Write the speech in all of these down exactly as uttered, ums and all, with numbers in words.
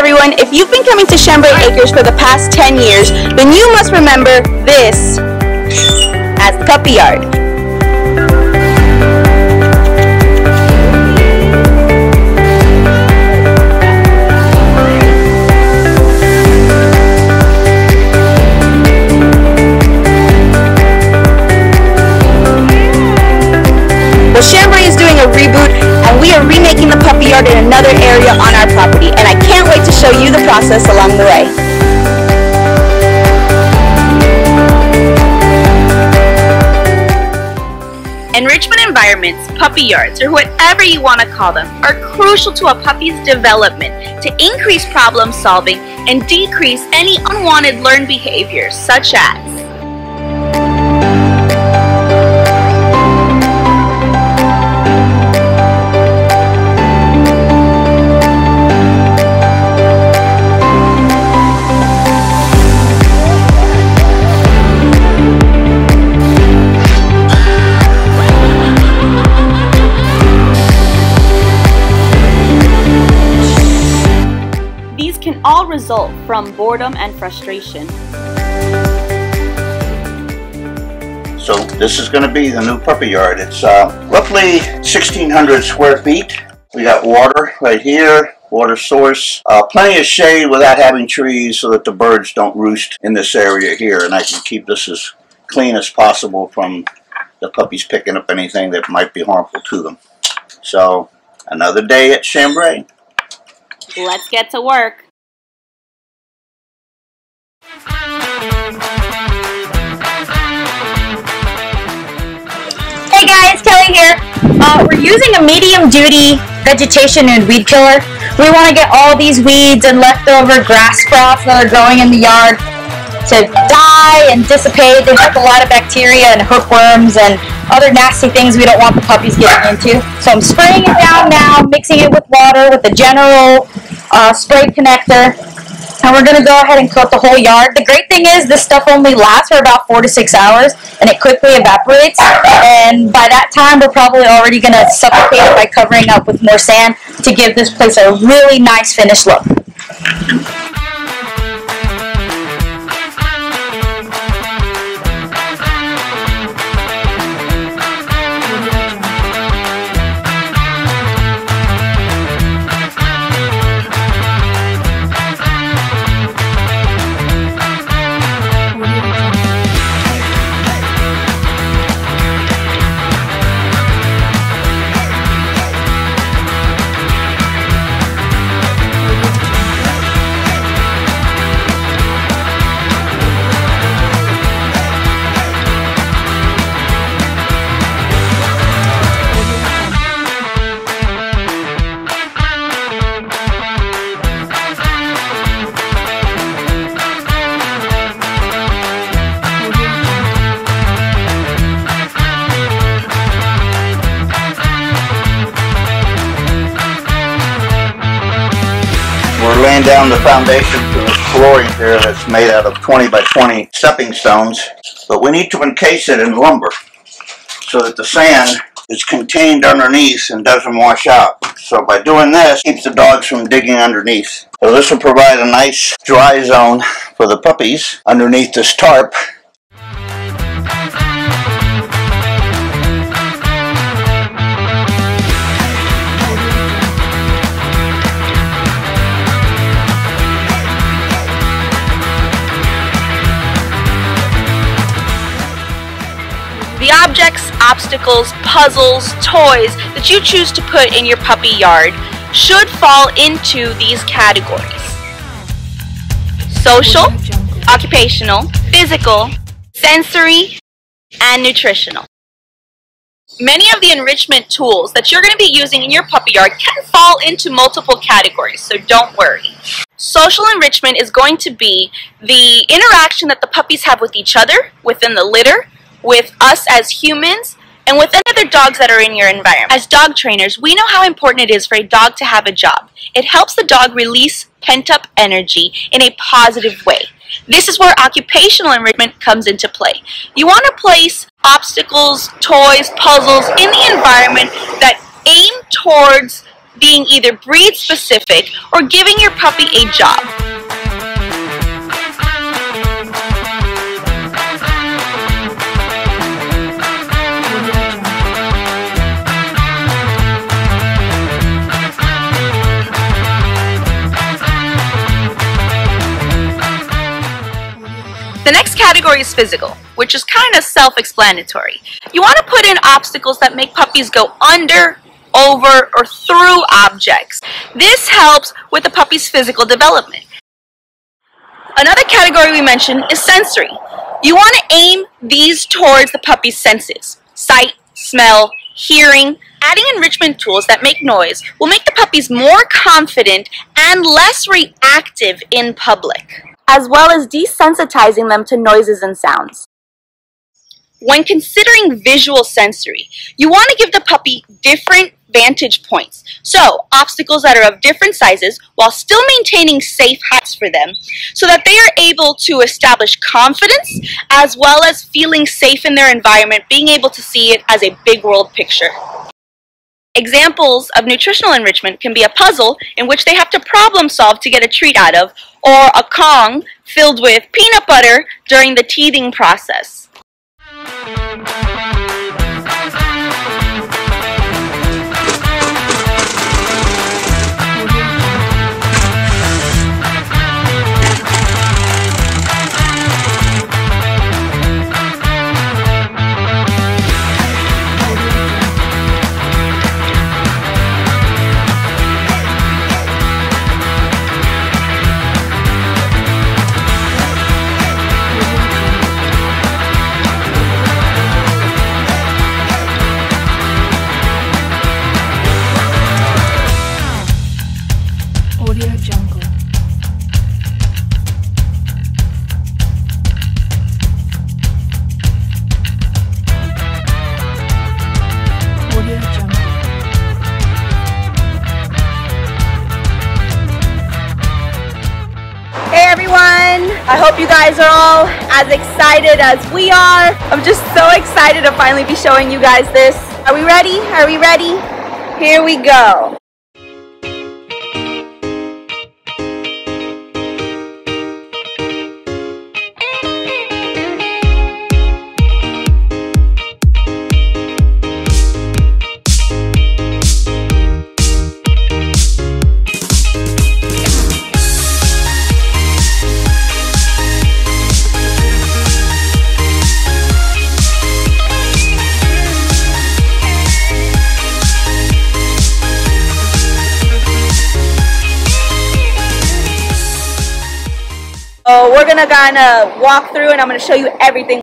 everyone, if you've been coming to Chambray Acres for the past ten years, then you must remember this as the puppy yard. Chambray is doing a reboot, and we are remaking the puppy yard in another area on our property, and I can't wait to show you the process along the way. Enrichment environments, puppy yards, or whatever you want to call them, are crucial to a puppy's development to increase problem solving and decrease any unwanted learned behaviors, such as all result from boredom and frustration. So this is going to be the new puppy yard. It's uh, roughly sixteen hundred square feet. We got water right here, water source, uh, plenty of shade without having trees so that the birds don't roost in this area here, and I can keep this as clean as possible from the puppies picking up anything that might be harmful to them. So another day at Chambray. Let's get to work. Hey guys, Kelly here. Uh, we're using a medium-duty vegetation and weed killer. We want to get all these weeds and leftover grass sprouts that are growing in the yard to die and dissipate. They have a lot of bacteria and hookworms and other nasty things we don't want the puppies getting into. So I'm spraying it down now, mixing it with water with a general uh, spray connector. And we're going to go ahead and coat the whole yard. The great thing is this stuff only lasts for about four to six hours, and it quickly evaporates. And by that time, we're probably already going to suffocate it by covering up with more sand to give this place a really nice finished look. Laying down the foundation for this flooring here that's made out of twenty by twenty stepping stones, but we need to encase it in lumber so that the sand is contained underneath and doesn't wash out. So by doing this, keeps the dogs from digging underneath. So this will provide a nice dry zone for the puppies underneath this tarp. The objects, obstacles, puzzles, toys that you choose to put in your puppy yard should fall into these categories: social, occupational, physical, sensory, and nutritional. Many of the enrichment tools that you're going to be using in your puppy yard can fall into multiple categories, so don't worry. Social enrichment is going to be the interaction that the puppies have with each other, within the litter, with us as humans, and with any other dogs that are in your environment. As dog trainers, we know how important it is for a dog to have a job. It helps the dog release pent-up energy in a positive way. This is where occupational enrichment comes into play. You want to place obstacles, toys, puzzles in the environment that aim towards being either breed specific or giving your puppy a job. The next category is physical, which is kind of self-explanatory. You want to put in obstacles that make puppies go under, over, or through objects. This helps with the puppy's physical development. Another category we mentioned is sensory. You want to aim these towards the puppy's senses: sight, smell, hearing. Adding enrichment tools that make noise will make the puppies more confident and less reactive in public, as well as desensitizing them to noises and sounds. When considering visual sensory, you want to give the puppy different vantage points. So, obstacles that are of different sizes while still maintaining safe heights for them, so that they are able to establish confidence as well as feeling safe in their environment, being able to see it as a big world picture. Examples of nutritional enrichment can be a puzzle in which they have to problem solve to get a treat out of, or a Kong filled with peanut butter during the teething process. I hope you guys are all as excited as we are. I'm just so excited to finally be showing you guys this. Are we ready? Are we ready? Here we go. So we're gonna kind of walk through and I'm gonna show you everything.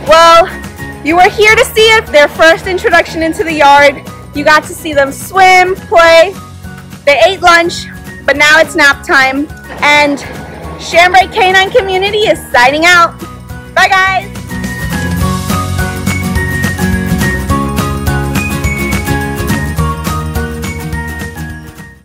right, well, you were here to see it, their first introduction into the yard. You got to see them swim, play, they ate lunch, but now it's nap time. And Chambray Canine Community is signing out.